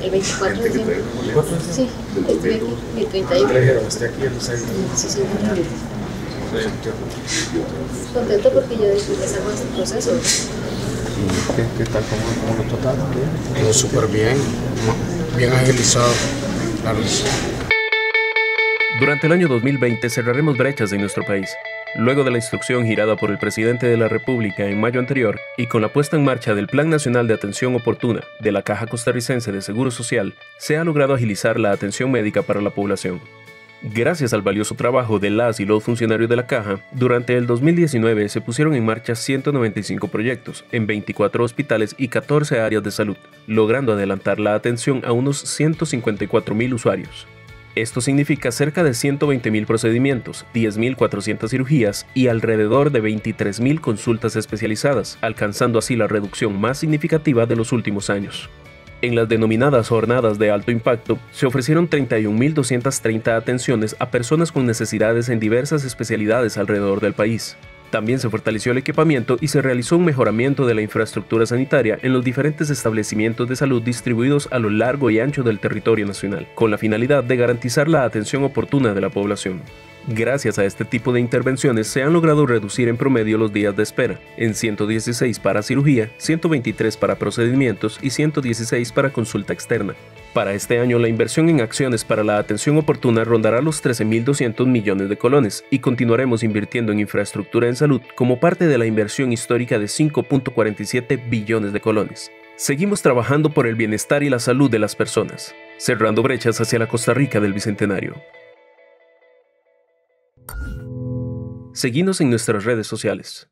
El 24 de diciembre. Sí, estoy aquí. El 31. Estoy aquí en los años. Sí, sí. Contento porque yo después hago este proceso. ¿Qué tal? ¿Cómo lo trataron? Todo súper bien, bien agilizado. Durante el año 2020 cerraremos brechas en nuestro país. Luego de la instrucción girada por el Presidente de la República en mayo anterior y con la puesta en marcha del Plan Nacional de Atención Oportuna de la Caja Costarricense de Seguro Social, se ha logrado agilizar la atención médica para la población. Gracias al valioso trabajo de las y los funcionarios de la Caja, durante el 2019 se pusieron en marcha 195 proyectos en 24 hospitales y 14 áreas de salud, logrando adelantar la atención a unos 154.000 usuarios. Esto significa cerca de 120.000 procedimientos, 10.400 cirugías y alrededor de 23.000 consultas especializadas, alcanzando así la reducción más significativa de los últimos años. En las denominadas jornadas de alto impacto, se ofrecieron 31.230 atenciones a personas con necesidades en diversas especialidades alrededor del país. También se fortaleció el equipamiento y se realizó un mejoramiento de la infraestructura sanitaria en los diferentes establecimientos de salud distribuidos a lo largo y ancho del territorio nacional, con la finalidad de garantizar la atención oportuna de la población. Gracias a este tipo de intervenciones se han logrado reducir en promedio los días de espera, en 116 para cirugía, 123 para procedimientos y 116 para consulta externa. Para este año la inversión en acciones para la atención oportuna rondará los 13.200 millones de colones y continuaremos invirtiendo en infraestructura en salud como parte de la inversión histórica de 5.47 billones de colones. Seguimos trabajando por el bienestar y la salud de las personas, cerrando brechas hacia la Costa Rica del Bicentenario. Seguinos en nuestras redes sociales.